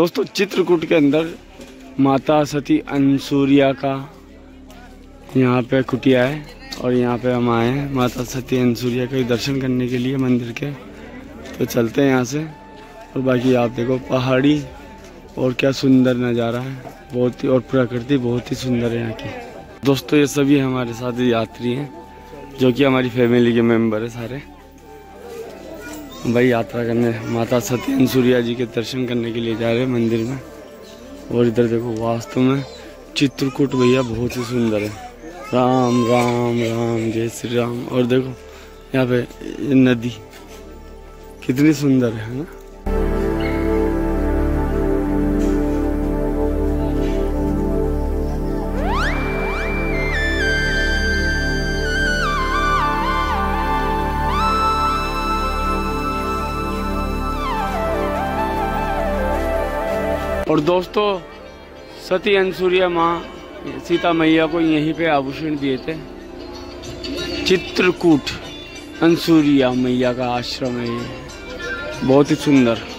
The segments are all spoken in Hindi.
दोस्तों चित्रकूट के अंदर माता सती अनुसूइया का यहाँ पे कुटिया है और यहाँ पे हम आए हैं माता सती अनुसूइया के दर्शन करने के लिए मंदिर के। तो चलते हैं यहाँ से। और बाकी आप देखो पहाड़ी और क्या सुंदर नज़ारा है, बहुत ही, और प्रकृति बहुत ही सुंदर है यहाँ की। दोस्तों ये सभी हमारे साथ यात्री हैं जो कि हमारी फैमिली के मेम्बर है सारे भाई। यात्रा करने माता सती अनुसूइया जी के दर्शन करने के लिए जा रहे हैं मंदिर में। और इधर देखो वास्तव में चित्रकूट भैया बहुत ही सुंदर है। राम राम राम जय श्री राम। और देखो यहाँ पे ये नदी कितनी सुंदर है ना। और दोस्तों सती अनुसूइया माँ सीता मैया को यहीं पे आभूषण दिए थे। चित्रकूट अनुसूइया मैया का आश्रम है ये, बहुत ही सुंदर।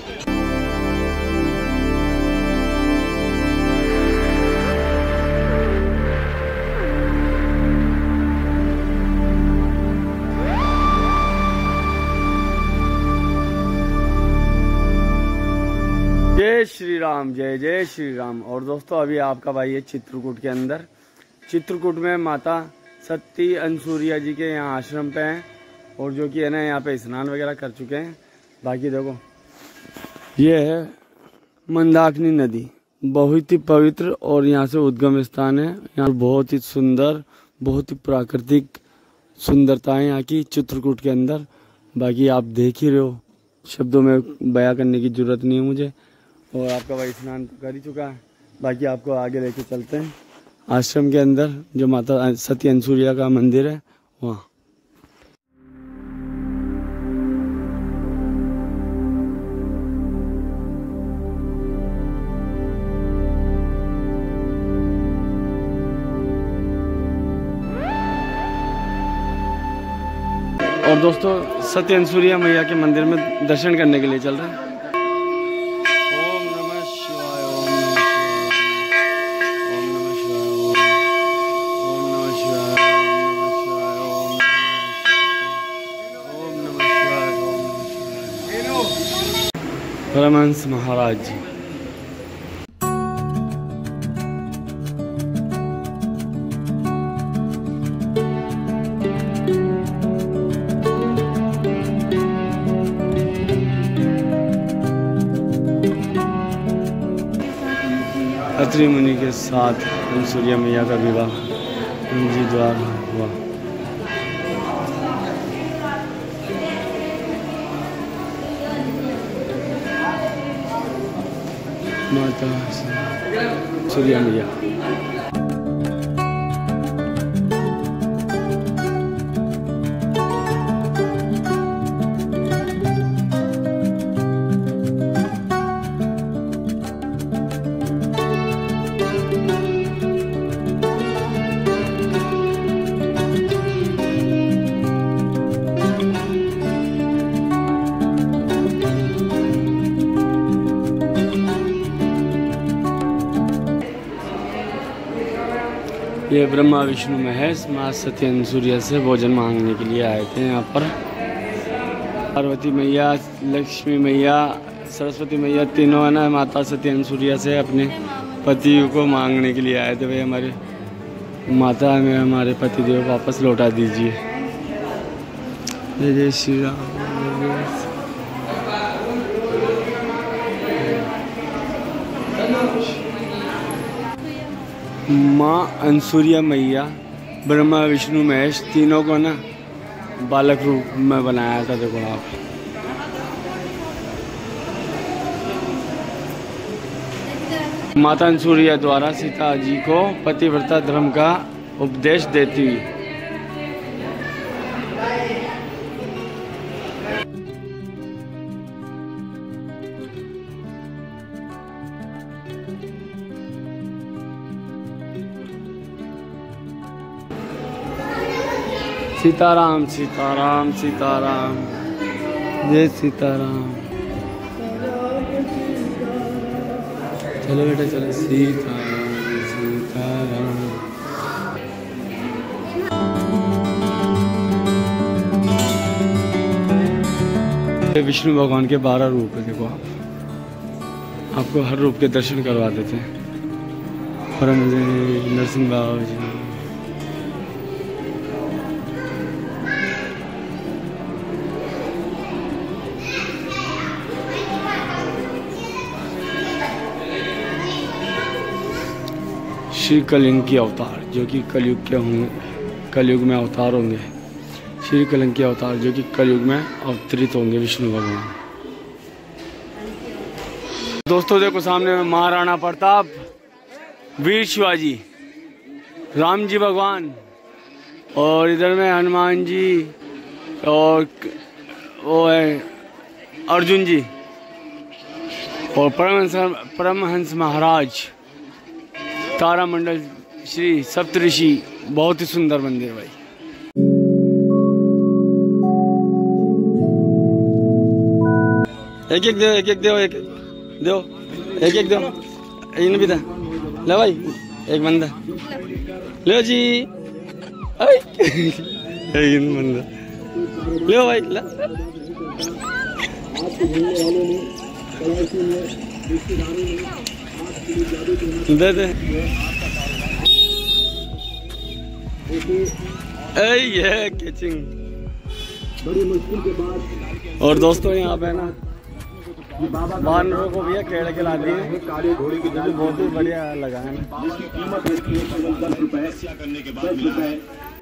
जय श्री राम, जय जय श्री राम। और दोस्तों अभी आपका भाई है चित्रकूट के अंदर। चित्रकूट में माता सती अनुसूइया जी के यहाँ आश्रम पे हैं और जो कि है ना यहाँ पे स्नान वगैरह कर चुके हैं। बाकी देखो ये है मंदाकिनी नदी, बहुत ही पवित्र और यहाँ से उद्गम स्थान है। यहाँ बहुत ही सुंदर, बहुत ही प्राकृतिक सुंदरता है यहाँ की चित्रकूट के अंदर। बाकी आप देख ही रहे हो, शब्दों में बयां करने की जरूरत नहीं है मुझे। और आपका भाई स्नान तो कर ही चुका है। बाकी आपको आगे लेके चलते हैं आश्रम के अंदर जो माता सती अनुसूइया का मंदिर है वहाँ। और दोस्तों सती अनुसूइया मैया के मंदिर में दर्शन करने के लिए चल रहे हैं। परमहंस महाराज जी। अत्रि मुनि के साथ अनुसूइया मैया का विवाह उनके द्वारा हुआ। माता अनुसूइया मैया ये ब्रह्मा विष्णु महेश माँ सती अनुसूइया से भोजन मांगने के लिए आए थे यहाँ पर। पार्वती मैया, लक्ष्मी मैया, सरस्वती मैया तीनों है ना माता सती अनुसूइया से अपने पति को मांगने के लिए आए थे। भाई हमारे माता हमें हमारे पतिदेव वापस लौटा दीजिए। जय जय श्री राम। माँ अनुसूइया मैया ब्रह्मा विष्णु महेश तीनों को ना बालक रूप में बनाया था। देखो आप माता अनुसूइया द्वारा सीता जी को पतिव्रता धर्म का उपदेश देती। सीताराम सीताराम सीताराम जय सीताराम। चलो बेटा चलो। सीताराम सीताराम। विष्णु भगवान के 12 रूप है, देखो आप आपको हर रूप के दर्शन करवा देते हैं। परम नरसिंह बाबा जी श्री कलिंकी अवतार जो कि कलयुग के होंगे, कलयुग में अवतार होंगे। श्री कलिंकी अवतार जो कि कलयुग में अवतरित होंगे विष्णु भगवान। दोस्तों देखो सामने में महाराणा प्रताप, वीर शिवाजी, राम जी भगवान, और इधर में हनुमान जी और वो है अर्जुन जी और परमहंस महाराज, तारामंडल श्री सप्तऋषि। बहुत ही सुंदर मंदिर भाई। एक एक दो ले भाई, एक बंदा ले जी, एक बंदा ले भाई ला। दे दे ये कैचिंग। और दोस्तों यहाँ पे ना वानरों को भी केड़ा के ला दिए, काली घोड़ी की बहुत ही बढ़िया लगा है।